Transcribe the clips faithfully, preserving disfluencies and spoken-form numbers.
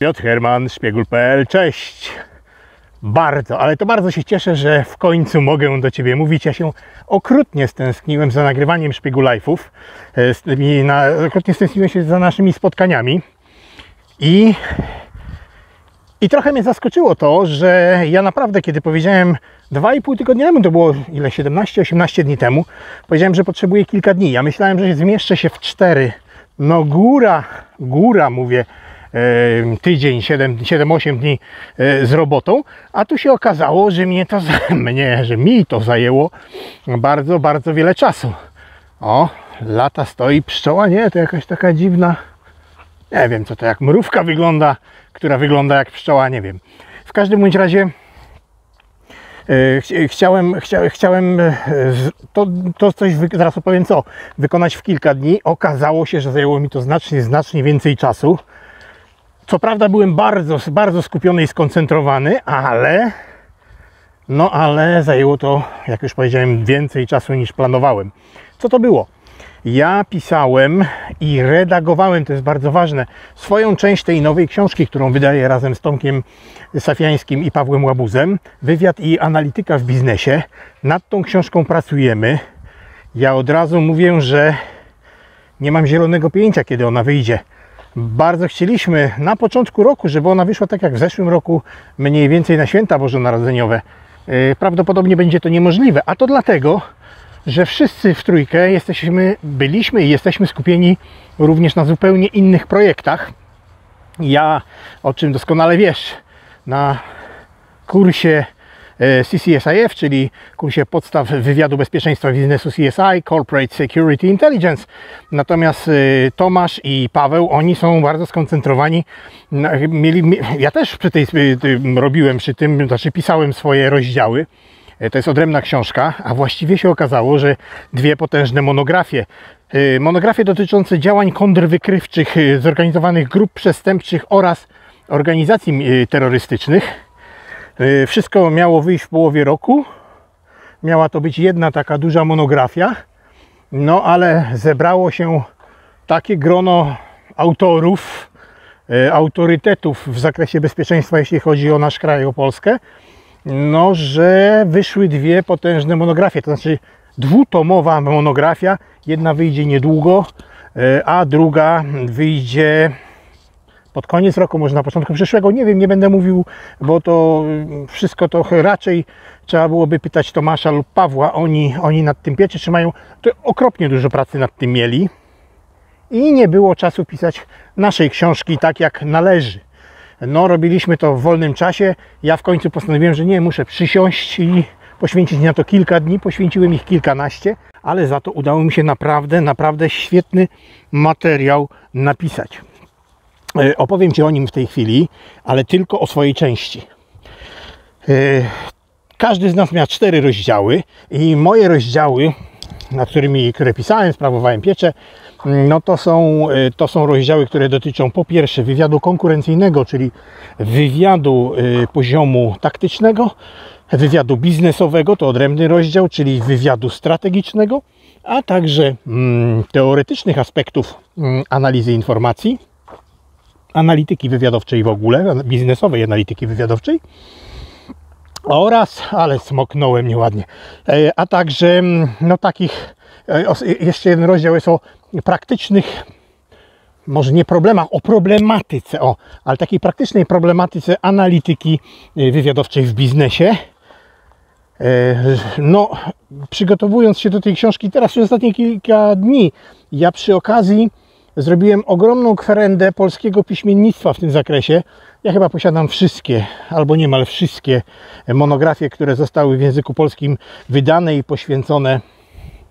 Piotr Herman, Szpiegul kropka pe el, cześć! Bardzo, ale to bardzo się cieszę, że w końcu mogę do Ciebie mówić. Ja się okrutnie stęskniłem za nagrywaniem SzpieguLajf'ów, okrutnie stęskniłem się za naszymi spotkaniami i, i trochę mnie zaskoczyło to, że ja naprawdę, kiedy powiedziałem dwa i pół tygodnia temu, to było ile, siedemnaście osiemnaście dni temu, powiedziałem, że potrzebuję kilka dni. Ja myślałem, że zmieszczę się w cztery, no góra, góra mówię, tydzień, siedem osiem dni z robotą, a tu się okazało, że mnie to, mnie, że mi to zajęło bardzo, bardzo wiele czasu. O, lata stoi pszczoła, nie? To jakaś taka dziwna, nie wiem co to, jak mrówka wygląda, która wygląda jak pszczoła, nie wiem. W każdym bądź razie Chciałem, chcia, chciałem to, to coś, zaraz opowiem co, wykonać w kilka dni. Okazało się, że zajęło mi to znacznie, znacznie więcej czasu. Co prawda byłem bardzo, bardzo skupiony i skoncentrowany, ale, no ale zajęło to, jak już powiedziałem, więcej czasu niż planowałem. Co to było? Ja pisałem i redagowałem, to jest bardzo ważne, swoją część tej nowej książki, którą wydaję razem z Tomkiem Safiańskim i Pawłem Łabuzem, Wywiad i analityka w biznesie. Nad tą książką pracujemy. Ja od razu mówię, że nie mam zielonego pojęcia, kiedy ona wyjdzie. Bardzo chcieliśmy na początku roku, żeby ona wyszła tak jak w zeszłym roku, mniej więcej na święta bożonarodzeniowe. Prawdopodobnie będzie to niemożliwe, a to dlatego, że wszyscy w trójkę jesteśmy, byliśmy i jesteśmy skupieni również na zupełnie innych projektach. Ja, o czym doskonale wiesz, na kursie C C S I F, czyli kursie podstaw wywiadu bezpieczeństwa biznesu C S I, Corporate Security Intelligence. Natomiast Tomasz i Paweł, oni są bardzo skoncentrowani. Mieli, ja też przy tej, robiłem przy tym, znaczy pisałem swoje rozdziały. To jest odrębna książka, a właściwie się okazało, że dwie potężne monografie. Monografie dotyczące działań kontrwykrywczych, zorganizowanych grup przestępczych oraz organizacji terrorystycznych. Wszystko miało wyjść w połowie roku. Miała to być jedna taka duża monografia. No ale zebrało się takie grono autorów, autorytetów w zakresie bezpieczeństwa, jeśli chodzi o nasz kraj, o Polskę, no, że wyszły dwie potężne monografie, to znaczy dwutomowa monografia, jedna wyjdzie niedługo, a druga wyjdzie pod koniec roku, może na początku przyszłego, nie wiem, nie będę mówił, bo to wszystko to raczej trzeba byłoby pytać Tomasza lub Pawła, oni, oni nad tym pieczy trzymają, to okropnie dużo pracy nad tym mieli i nie było czasu pisać naszej książki tak jak należy. No, robiliśmy to w wolnym czasie. Ja w końcu postanowiłem, że nie, muszę przysiąść i poświęcić na to kilka dni. Poświęciłem ich kilkanaście, ale za to udało mi się naprawdę, naprawdę świetny materiał napisać. Opowiem Ci o nim w tej chwili, ale tylko o swojej części. Każdy z nas miał cztery rozdziały i moje rozdziały, nad którymi, które pisałem, sprawowałem pieczę, no to są, to są rozdziały, które dotyczą po pierwsze wywiadu konkurencyjnego, czyli wywiadu poziomu taktycznego, wywiadu biznesowego, to odrębny rozdział, czyli wywiadu strategicznego, a także mm, teoretycznych aspektów mm, analizy informacji, analityki wywiadowczej w ogóle, biznesowej analityki wywiadowczej oraz, ale smoknąłem nieładnie, a także no takich, jeszcze jeden rozdział jest o praktycznych, może nie problemach, o problematyce, o, ale takiej praktycznej problematyce analityki wywiadowczej w biznesie. No, przygotowując się do tej książki teraz przez ostatnie kilka dni, ja przy okazji zrobiłem ogromną kwerendę polskiego piśmiennictwa w tym zakresie. Ja chyba posiadam wszystkie, albo niemal wszystkie monografie, które zostały w języku polskim wydane i poświęcone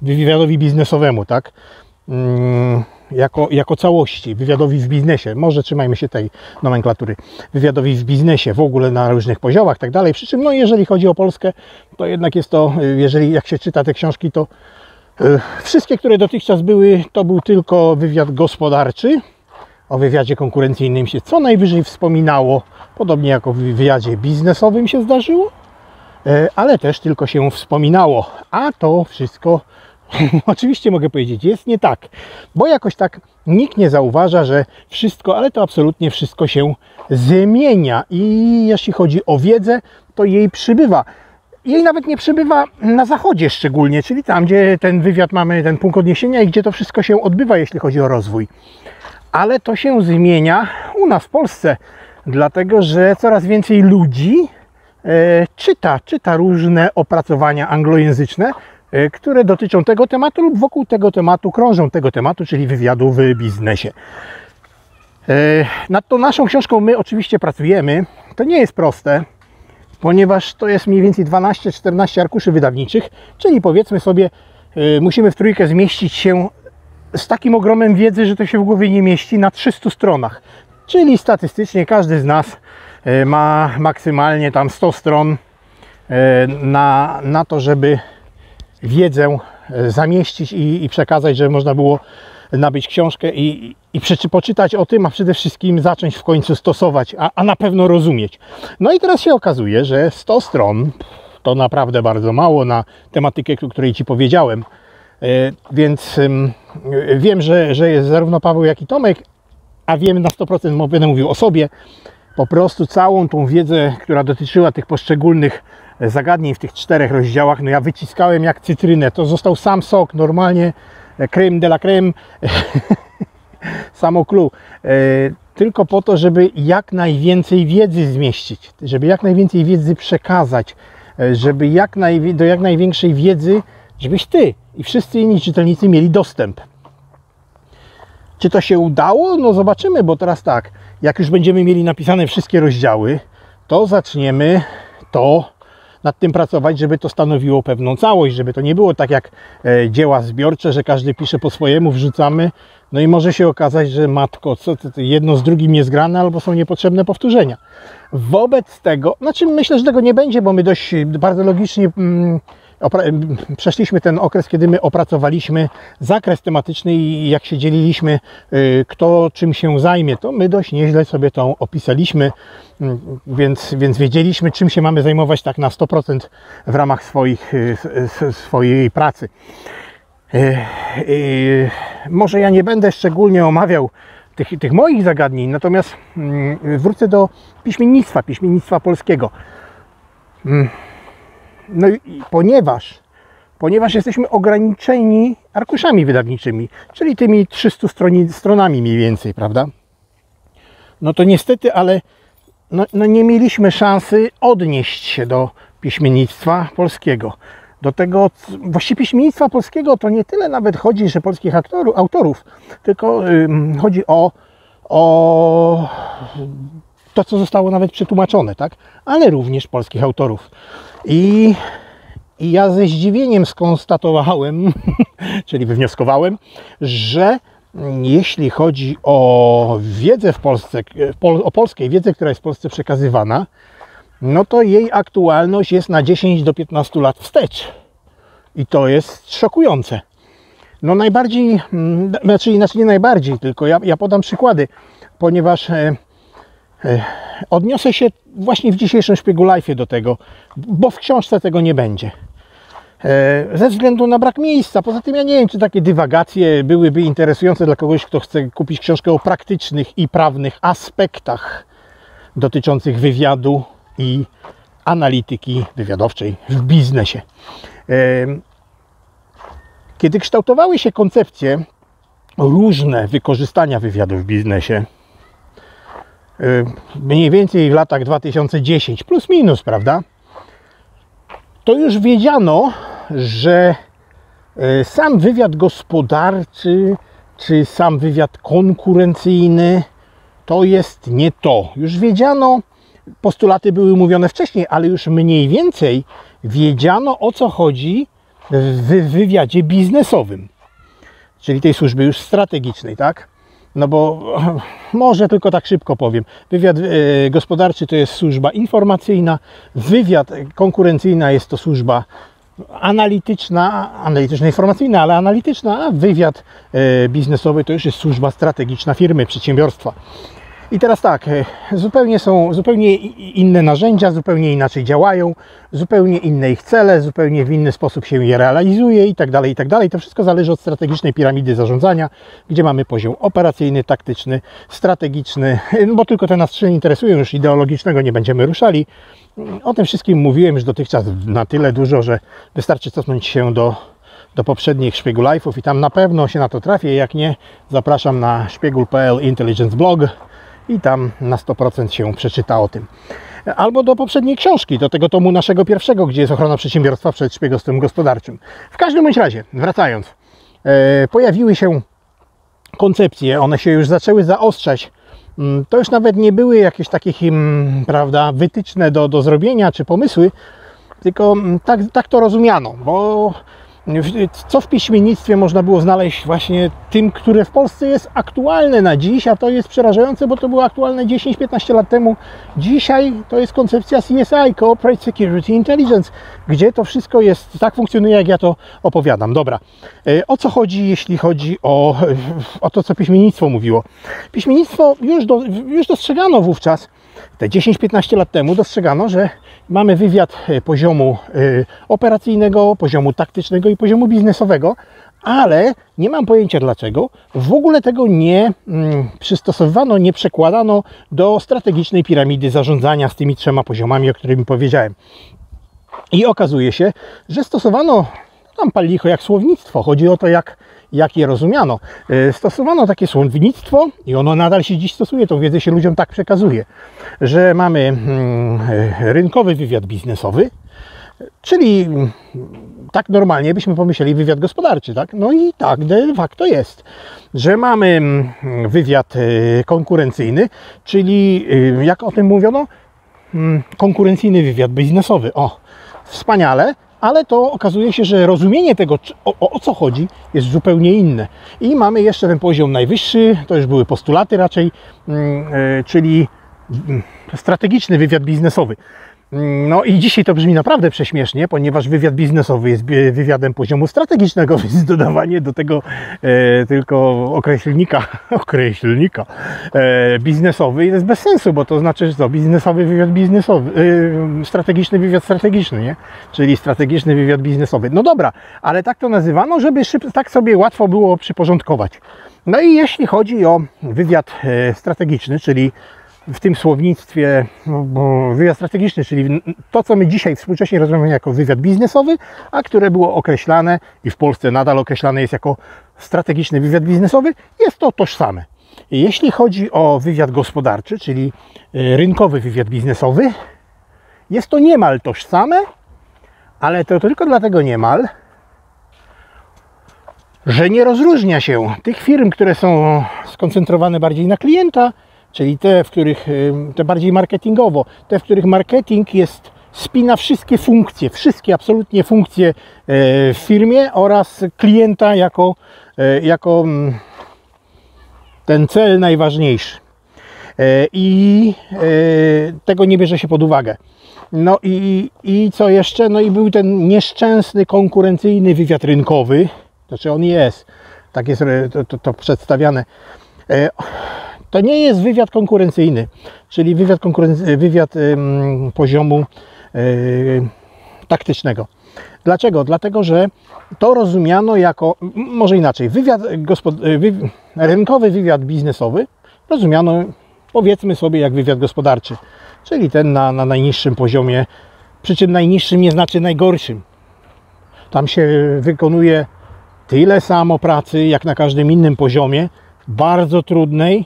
wywiadowi biznesowemu, tak? Jako, jako całości, wywiadowi w biznesie, może trzymajmy się tej nomenklatury, wywiadowi w biznesie w ogóle na różnych poziomach, tak dalej. Przy czym, no jeżeli chodzi o Polskę, to jednak jest to, jeżeli jak się czyta te książki, to yy, wszystkie, które dotychczas były, to był tylko wywiad gospodarczy. O wywiadzie konkurencyjnym się co najwyżej wspominało, podobnie jak o wywiadzie biznesowym się zdarzyło, yy, ale też tylko się wspominało, a to wszystko Oczywiście mogę powiedzieć, jest nie tak, bo jakoś tak nikt nie zauważa, że wszystko, ale to absolutnie wszystko się zmienia i jeśli chodzi o wiedzę, to jej przybywa. Jej nawet nie przybywa na zachodzie szczególnie, czyli tam, gdzie ten wywiad mamy, ten punkt odniesienia i gdzie to wszystko się odbywa, jeśli chodzi o rozwój. Ale to się zmienia u nas w Polsce, dlatego że coraz więcej ludzi e, czyta, czyta różne opracowania anglojęzyczne, e, które dotyczą tego tematu lub wokół tego tematu, krążą tego tematu, czyli wywiadu w biznesie. E, nad tą naszą książką my oczywiście pracujemy. To nie jest proste, ponieważ to jest mniej więcej dwanaście czternaście arkuszy wydawniczych, czyli powiedzmy sobie, e, musimy w trójkę zmieścić się z takim ogromem wiedzy, że to się w głowie nie mieści, na trzystu stronach. Czyli statystycznie każdy z nas ma maksymalnie tam sto stron na, na to, żeby wiedzę zamieścić i, i przekazać, żeby można było nabyć książkę i, i przeczy, poczytać o tym, a przede wszystkim zacząć w końcu stosować, a, a na pewno rozumieć. No i teraz się okazuje, że sto stron to naprawdę bardzo mało na tematykę, o której Ci powiedziałem. Więc wiem, że, że jest zarówno Paweł, jak i Tomek, a wiem na sto procent, będę mówił o sobie, po prostu całą tą wiedzę, która dotyczyła tych poszczególnych zagadnień w tych czterech rozdziałach, no ja wyciskałem jak cytrynę, to został sam sok, normalnie crème de la crème, samo clue, tylko po to, żeby jak najwięcej wiedzy zmieścić, żeby jak najwięcej wiedzy przekazać, żeby jak naj, do jak największej wiedzy, żebyś Ty i wszyscy inni czytelnicy mieli dostęp. Czy to się udało? No zobaczymy, bo teraz tak, jak już będziemy mieli napisane wszystkie rozdziały, to zaczniemy to nad tym pracować, żeby to stanowiło pewną całość, żeby to nie było tak jak e, dzieła zbiorcze, że każdy pisze po swojemu, wrzucamy, no i może się okazać, że matko, co to, to jedno z drugim jest grane, albo są niepotrzebne powtórzenia. Wobec tego, znaczy myślę, że tego nie będzie, bo my dość bardzo logicznie mm, przeszliśmy ten okres, kiedy my opracowaliśmy zakres tematyczny i jak się dzieliliśmy, kto czym się zajmie, to my dość nieźle sobie to opisaliśmy, więc, więc wiedzieliśmy, czym się mamy zajmować tak na sto procent w ramach swoich, swojej pracy. Może ja nie będę szczególnie omawiał tych, tych moich zagadnień, natomiast wrócę do piśmiennictwa, piśmiennictwa polskiego. No i ponieważ, ponieważ jesteśmy ograniczeni arkuszami wydawniczymi, czyli tymi trzystu stroni, stronami mniej więcej, prawda? No to niestety, ale no, no nie mieliśmy szansy odnieść się do piśmiennictwa polskiego. Do tego, właściwie piśmiennictwa polskiego to nie tyle nawet chodzi, że polskich aktorów, autorów, tylko yy, chodzi o, o to, co zostało nawet przetłumaczone, tak? Ale również polskich autorów. I, I ja ze zdziwieniem skonstatowałem, czyli wywnioskowałem, że jeśli chodzi o wiedzę w Polsce, o polskiej wiedzę, która jest w Polsce przekazywana, no to jej aktualność jest na dziesięć do piętnastu lat wstecz. I to jest szokujące. No najbardziej, znaczy, znaczy nie najbardziej, tylko ja, ja podam przykłady, ponieważ e, e, odniosę się właśnie w dzisiejszym Szpiegu Life'ie do tego, bo w książce tego nie będzie. Ze względu na brak miejsca. Poza tym ja nie wiem, czy takie dywagacje byłyby interesujące dla kogoś, kto chce kupić książkę o praktycznych i prawnych aspektach dotyczących wywiadu i analityki wywiadowczej w biznesie. Kiedy kształtowały się koncepcje różne wykorzystania wywiadu w biznesie, mniej więcej w latach dwa tysiące dziesięć, plus minus, prawda? To już wiedziano, że sam wywiad gospodarczy, czy sam wywiad konkurencyjny, to jest nie to. Już wiedziano, postulaty były mówione wcześniej, ale już mniej więcej wiedziano, o co chodzi w wywiadzie biznesowym, czyli tej służby już strategicznej, tak? No bo może tylko tak szybko powiem. Wywiad y, gospodarczy to jest służba informacyjna, wywiad konkurencyjna jest to służba analityczna, analityczno-informacyjna, ale analityczna, a wywiad y, biznesowy to już jest służba strategiczna firmy, przedsiębiorstwa. I teraz tak, zupełnie są zupełnie inne narzędzia, zupełnie inaczej działają, zupełnie inne ich cele, zupełnie w inny sposób się je realizuje i tak dalej, i tak dalej. To wszystko zależy od strategicznej piramidy zarządzania, gdzie mamy poziom operacyjny, taktyczny, strategiczny, no bo tylko te nas trzy interesują, już ideologicznego nie będziemy ruszali. O tym wszystkim mówiłem już dotychczas na tyle dużo, że wystarczy cofnąć się do, do poprzednich SzpieguLajfów i tam na pewno się na to trafię. Jak nie, zapraszam na szpiegul kropka pe el Intelligence Blog. I tam na sto procent się przeczyta o tym. Albo do poprzedniej książki, do tego tomu naszego pierwszego, gdzie jest ochrona przedsiębiorstwa przed szpiegostwem gospodarczym. W każdym bądź razie, wracając, e, pojawiły się koncepcje, one się już zaczęły zaostrzać. To już nawet nie były jakieś takie, prawda, wytyczne do, do zrobienia czy pomysły, tylko tak, tak to rozumiano, bo co w piśmiennictwie można było znaleźć właśnie tym, które w Polsce jest aktualne na dziś, a to jest przerażające, bo to było aktualne dziesięć piętnaście lat temu. Dzisiaj to jest koncepcja C S I, Corporate Security Intelligence, gdzie to wszystko jest, tak funkcjonuje, jak ja to opowiadam. Dobra, o co chodzi, jeśli chodzi o, o to, co piśmiennictwo mówiło? Piśmiennictwo już, do, już dostrzegano wówczas, te dziesięć piętnaście lat temu dostrzegano, że mamy wywiad poziomu operacyjnego, poziomu taktycznego i poziomu biznesowego, ale nie mam pojęcia dlaczego w ogóle tego nie mm, przystosowano, nie przekładano do strategicznej piramidy zarządzania z tymi trzema poziomami, o których powiedziałem. I okazuje się, że stosowano tam pal licho jak słownictwo. Chodzi o to, jak, jak je rozumiano. Stosowano takie słownictwo i ono nadal się dziś stosuje. Tą wiedzę się ludziom tak przekazuje, że mamy mm, rynkowy wywiad biznesowy, czyli tak normalnie byśmy pomyśleli wywiad gospodarczy, tak? No i tak de facto jest, że mamy wywiad konkurencyjny, czyli jak o tym mówiono, konkurencyjny wywiad biznesowy. O, wspaniale. Ale to okazuje się, że rozumienie tego, o, o co chodzi, jest zupełnie inne. I mamy jeszcze ten poziom najwyższy, to już były postulaty raczej, czyli strategiczny wywiad biznesowy. No i dzisiaj to brzmi naprawdę prześmiesznie, ponieważ wywiad biznesowy jest wywiadem poziomu strategicznego, więc dodawanie do tego e, tylko określnika, określnika e, biznesowy jest bez sensu, bo to znaczy, że to biznesowy wywiad biznesowy, e, strategiczny wywiad strategiczny, nie? Czyli strategiczny wywiad biznesowy. No dobra, ale tak to nazywano, żeby szybko, tak sobie łatwo było przyporządkować. No i jeśli chodzi o wywiad e, strategiczny, czyli w tym słownictwie no, wywiad strategiczny, czyli to, co my dzisiaj współcześnie rozumiemy jako wywiad biznesowy, a które było określane i w Polsce nadal określane jest jako strategiczny wywiad biznesowy, jest to tożsame. Jeśli chodzi o wywiad gospodarczy, czyli rynkowy wywiad biznesowy, jest to niemal tożsame, ale to tylko dlatego niemal, że nie rozróżnia się tych firm, które są skoncentrowane bardziej na klienta, czyli te, w których, te bardziej marketingowo, te, w których marketing jest, spina wszystkie funkcje, wszystkie absolutnie funkcje w firmie oraz klienta jako, jako ten cel najważniejszy. I tego nie bierze się pod uwagę. No i, i co jeszcze? No i był ten nieszczęsny, konkurencyjny wywiad rynkowy. Znaczy on jest, tak jest to, to, to przedstawiane. To nie jest wywiad konkurencyjny, czyli wywiad, konkurency, wywiad ym, poziomu yy, taktycznego. Dlaczego? Dlatego, że to rozumiano jako, może inaczej, wywiad gospod, wy, rynkowy wywiad biznesowy rozumiano, powiedzmy sobie, jak wywiad gospodarczy, czyli ten na, na najniższym poziomie, przy czym najniższym nie znaczy najgorszym. Tam się wykonuje tyle samo pracy, jak na każdym innym poziomie, bardzo trudnej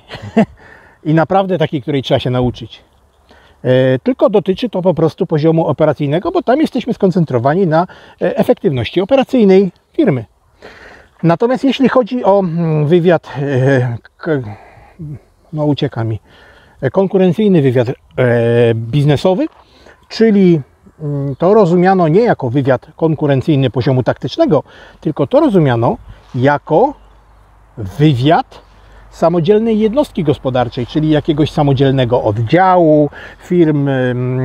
i naprawdę takiej, której trzeba się nauczyć. Tylko dotyczy to po prostu poziomu operacyjnego, bo tam jesteśmy skoncentrowani na efektywności operacyjnej firmy. Natomiast jeśli chodzi o wywiad, no ucieka mi, konkurencyjny wywiad biznesowy, czyli to rozumiano nie jako wywiad konkurencyjny poziomu taktycznego, tylko to rozumiano jako wywiad samodzielnej jednostki gospodarczej, czyli jakiegoś samodzielnego oddziału, firm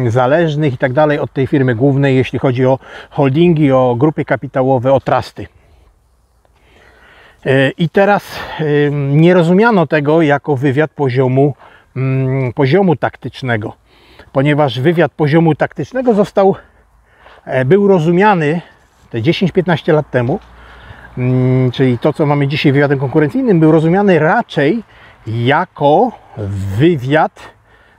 zależnych i tak dalej od tej firmy głównej, jeśli chodzi o holdingi, o grupy kapitałowe, o trusty. I teraz nie rozumiano tego jako wywiad poziomu mm, poziomu taktycznego, ponieważ wywiad poziomu taktycznego został, e, był rozumiany te dziesięć piętnaście lat temu, mm, czyli to, co mamy dzisiaj wywiadem konkurencyjnym, był rozumiany raczej jako wywiad,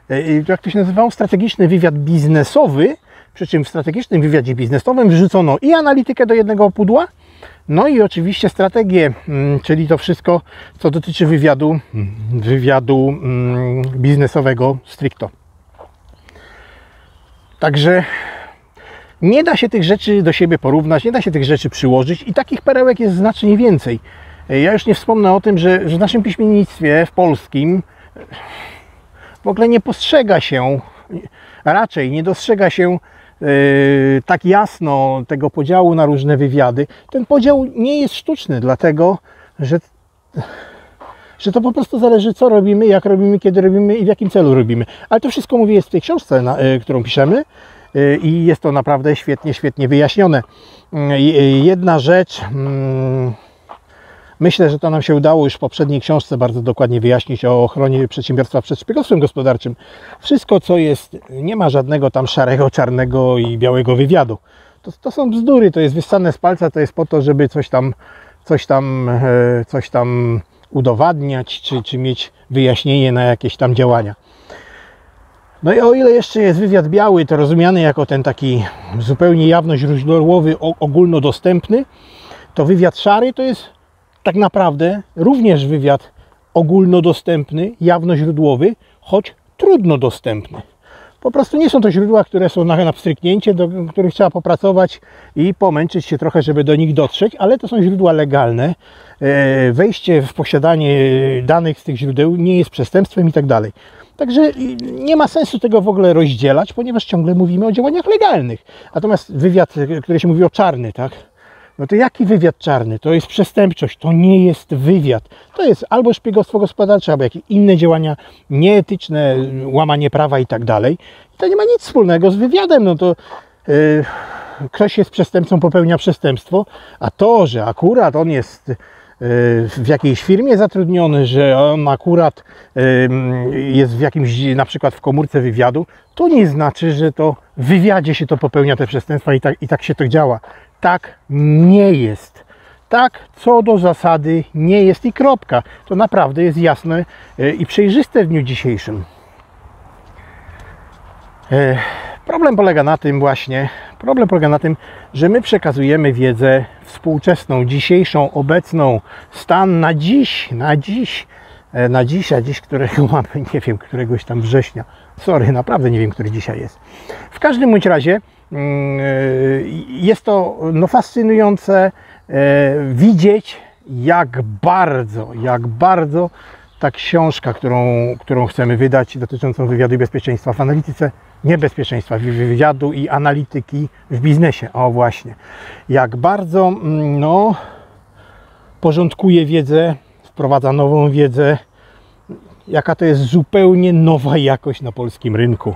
e, jak to się nazywało, strategiczny wywiad biznesowy, przy czym w strategicznym wywiadzie biznesowym wrzucono i analitykę do jednego pudła, no i oczywiście strategię, czyli to wszystko, co dotyczy wywiadu, wywiadu biznesowego stricto. Także nie da się tych rzeczy do siebie porównać, nie da się tych rzeczy przyłożyć i takich perełek jest znacznie więcej. Ja już nie wspomnę o tym, że w naszym piśmiennictwie, w polskim, w ogóle nie postrzega się, raczej nie dostrzega się Yy, tak jasno tego podziału na różne wywiady. Ten podział nie jest sztuczny, dlatego, że, że to po prostu zależy, co robimy, jak robimy, kiedy robimy i w jakim celu robimy. Ale to wszystko, mówię, jest w tej książce, na, yy, którą piszemy yy, i jest to naprawdę świetnie, świetnie wyjaśnione. Yy, jedna rzecz, yy, myślę, że to nam się udało już w poprzedniej książce bardzo dokładnie wyjaśnić o ochronie przedsiębiorstwa przed szpiegostwem gospodarczym. Wszystko, co jest, nie ma żadnego tam szarego, czarnego i białego wywiadu. To, to są bzdury, to jest wyssane z palca, to jest po to, żeby coś tam, coś tam, e, coś tam udowadniać, czy, czy mieć wyjaśnienie na jakieś tam działania. No i o ile jeszcze jest wywiad biały, to rozumiany jako ten taki zupełnie jawnoźródłowy, ogólnodostępny, to wywiad szary to jest tak naprawdę również wywiad ogólnodostępny, jawnoźródłowy, choć trudno dostępny. Po prostu nie są to źródła, które są na, na pstryknięcie, do których trzeba popracować i pomęczyć się trochę, żeby do nich dotrzeć, ale to są źródła legalne. E, wejście w posiadanie danych z tych źródeł nie jest przestępstwem i tak dalej. Także nie ma sensu tego w ogóle rozdzielać, ponieważ ciągle mówimy o działaniach legalnych. Natomiast wywiad, który się mówi o czarny, tak? No to jaki wywiad czarny? To jest przestępczość, to nie jest wywiad. To jest albo szpiegostwo gospodarcze, albo jakieś inne działania nieetyczne, łamanie prawa i tak dalej. To nie ma nic wspólnego z wywiadem. No to yy, ktoś jest przestępcą, popełnia przestępstwo, a to, że akurat on jest w jakiejś firmie zatrudniony, że on akurat jest w jakimś, na przykład w komórce wywiadu, to nie znaczy, że to w wywiadzie się to popełnia te przestępstwa i tak, i tak się to działa. Tak nie jest. Tak co do zasady nie jest i kropka. To naprawdę jest jasne i przejrzyste w dniu dzisiejszym. Problem polega na tym właśnie, problem polega na tym, że my przekazujemy wiedzę współczesną, dzisiejszą, obecną, stan na dziś, na dziś, na dziś, a dziś, którego mamy, nie wiem, któregoś tam września. Sorry, naprawdę nie wiem, który dzisiaj jest. W każdym bądź razie yy, jest to no, fascynujące yy, widzieć, jak bardzo, jak bardzo ta książka, którą, którą chcemy wydać, dotyczącą wywiadu i bezpieczeństwa w analityce, niebezpieczeństwa wywiadu i analityki w biznesie, o właśnie, jak bardzo no, porządkuje wiedzę, wprowadza nową wiedzę, jaka to jest zupełnie nowa jakość na polskim rynku.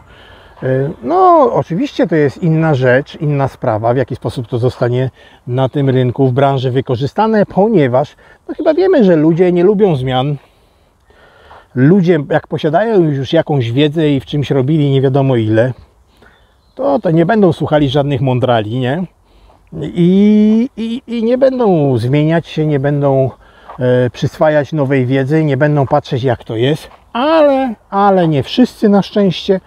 No oczywiście to jest inna rzecz, inna sprawa, w jaki sposób to zostanie na tym rynku, w branży wykorzystane, ponieważ no, chyba wiemy, że ludzie nie lubią zmian. Ludzie, jak posiadają już jakąś wiedzę i w czymś robili nie wiadomo ile, to, to nie będą słuchali żadnych mądrali, nie? I, i, i nie będą zmieniać się, nie będą e, przyswajać nowej wiedzy, nie będą patrzeć, jak to jest, ale, ale nie wszyscy na szczęście.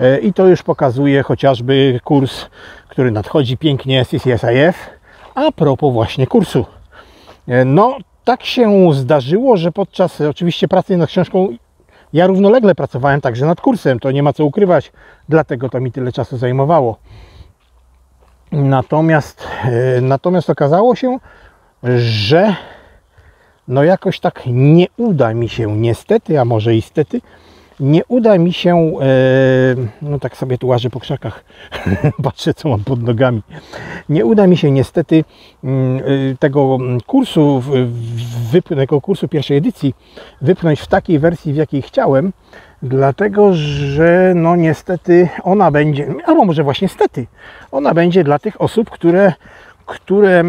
E, I to już pokazuje chociażby kurs, który nadchodzi pięknie, C C S I F, a propos właśnie kursu. E, no, tak się zdarzyło, że podczas oczywiście pracy nad książką ja równolegle pracowałem także nad kursem, to nie ma co ukrywać, dlatego to mi tyle czasu zajmowało. Natomiast, natomiast okazało się, że no jakoś tak nie uda mi się niestety, a może i stety, nie uda mi się, no tak sobie tu łażę po krzakach, patrzę, co mam pod nogami, nie uda mi się niestety tego kursu, tego kursu pierwszej edycji wypchnąć w takiej wersji, w jakiej chciałem, dlatego, że no niestety ona będzie, albo może właśnie stety, ona będzie dla tych osób, które, które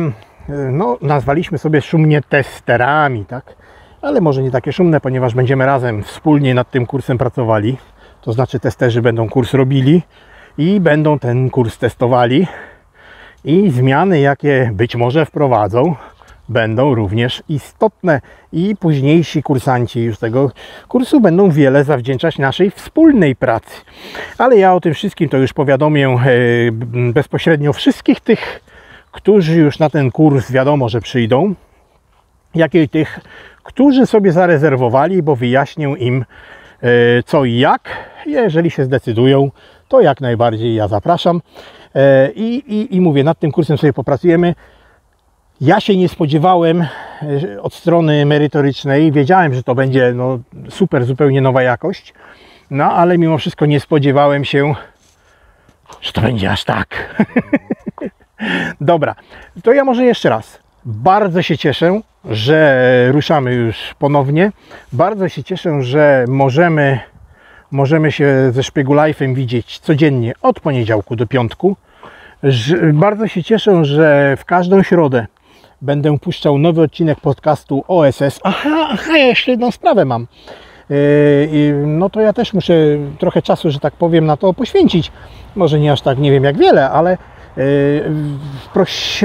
no nazwaliśmy sobie szumnie testerami, tak? ale może nie takie szumne, ponieważ będziemy razem wspólnie nad tym kursem pracowali. To znaczy testerzy będą kurs robili i będą ten kurs testowali. I zmiany, jakie być może wprowadzą, będą również istotne i późniejsi kursanci już tego kursu będą wiele zawdzięczać naszej wspólnej pracy. Ale ja o tym wszystkim to już powiadomię bezpośrednio wszystkich tych, którzy już na ten kurs wiadomo, że przyjdą, jak i tych, którzy sobie zarezerwowali, bo wyjaśnię im co i jak. Jeżeli się zdecydują, to jak najbardziej ja zapraszam. I, i, i mówię, nad tym kursem sobie popracujemy. Ja się nie spodziewałem od strony merytorycznej, wiedziałem, że to będzie no, super, zupełnie nowa jakość, no ale mimo wszystko nie spodziewałem się, że to będzie aż tak. Dobra, to ja może jeszcze raz. Bardzo się cieszę, że ruszamy już ponownie. Bardzo się cieszę, że możemy, możemy się ze SzpieguLajfem widzieć codziennie od poniedziałku do piątku. Bardzo się cieszę, że w każdą środę będę puszczał nowy odcinek podcastu O S S. Aha, aha, ja jeszcze jedną sprawę mam. Yy, no to ja też muszę trochę czasu, że tak powiem, na to poświęcić. Może nie aż tak, nie wiem jak wiele, ale yy, proś,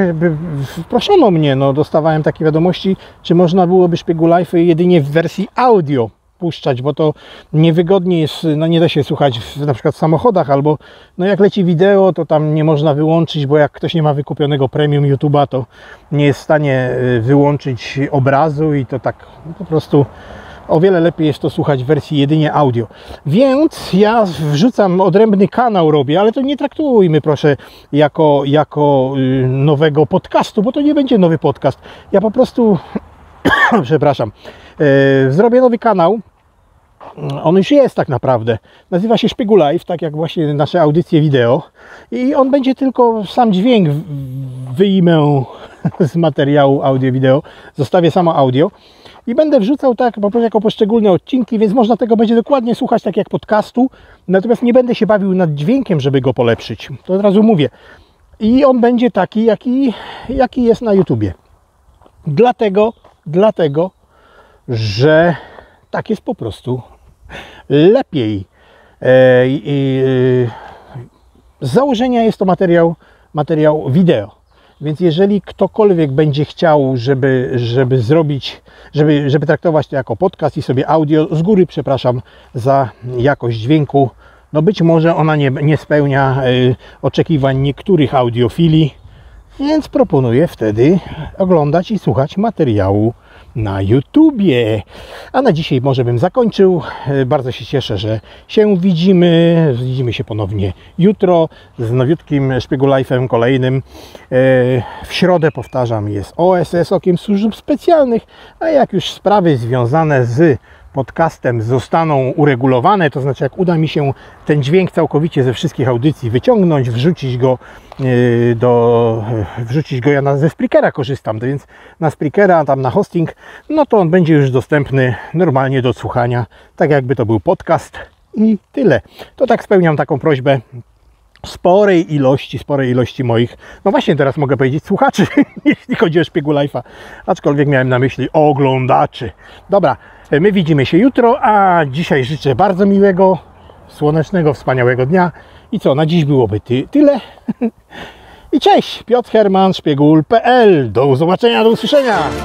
proszono mnie, no dostawałem takie wiadomości, czy można byłoby SzpieguLajfy jedynie w wersji audio puszczać, bo to niewygodnie jest, no nie da się słuchać w, na przykład w samochodach, albo no jak leci wideo, to tam nie można wyłączyć, bo jak ktoś nie ma wykupionego premium YouTube'a, to nie jest w stanie wyłączyć obrazu i to tak no, po prostu o wiele lepiej jest to słuchać w wersji jedynie audio. Więc ja wrzucam, odrębny kanał robię, ale to nie traktujmy proszę jako, jako yy, nowego podcastu, bo to nie będzie nowy podcast. Ja po prostu przepraszam, yy, zrobię nowy kanał. On już jest tak naprawdę. Nazywa się SzpieguLajf, tak jak właśnie nasze audycje wideo. I on będzie tylko sam dźwięk wyjmę z materiału audio-wideo. Zostawię samo audio. I będę wrzucał tak po prostu jako poszczególne odcinki, więc można tego będzie dokładnie słuchać tak jak podcastu. Natomiast nie będę się bawił nad dźwiękiem, żeby go polepszyć. To od razu mówię. I on będzie taki, jaki, jaki jest na YouTubie. Dlatego, dlatego, że tak jest po prostu lepiej. E, e, z założenia jest to materiał, materiał wideo. Więc jeżeli ktokolwiek będzie chciał, żeby, żeby zrobić, żeby, żeby traktować to jako podcast i sobie audio, z góry przepraszam za jakość dźwięku. No być może ona nie, nie spełnia y, oczekiwań niektórych audiofili, więc proponuję wtedy oglądać i słuchać materiału na YouTubie. A na dzisiaj może bym zakończył. Bardzo się cieszę, że się widzimy. Widzimy się ponownie jutro z nowiutkim SzpieguLajfem kolejnym. W środę, powtarzam, jest O S S, Okiem Służb Specjalnych. A jak już sprawy związane z podcastem zostaną uregulowane, to znaczy jak uda mi się ten dźwięk całkowicie ze wszystkich audycji wyciągnąć, wrzucić go yy, do... wrzucić go, ja na, ze Spreakera korzystam, to więc na Spreakera, tam na hosting, no to on będzie już dostępny normalnie do słuchania, tak jakby to był podcast i tyle. To tak spełniam taką prośbę sporej ilości, sporej ilości moich, no właśnie teraz mogę powiedzieć słuchaczy, jeśli chodzi o SzpieguLajfa, aczkolwiek miałem na myśli oglądaczy. Dobra, my widzimy się jutro, a dzisiaj życzę bardzo miłego, słonecznego, wspaniałego dnia. I co, na dziś byłoby ty, tyle. I cześć, Piotr Herman, Szpiegul kropka pe el. Do zobaczenia, do usłyszenia.